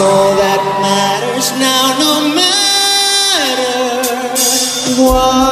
That's all that matters now, no matter what.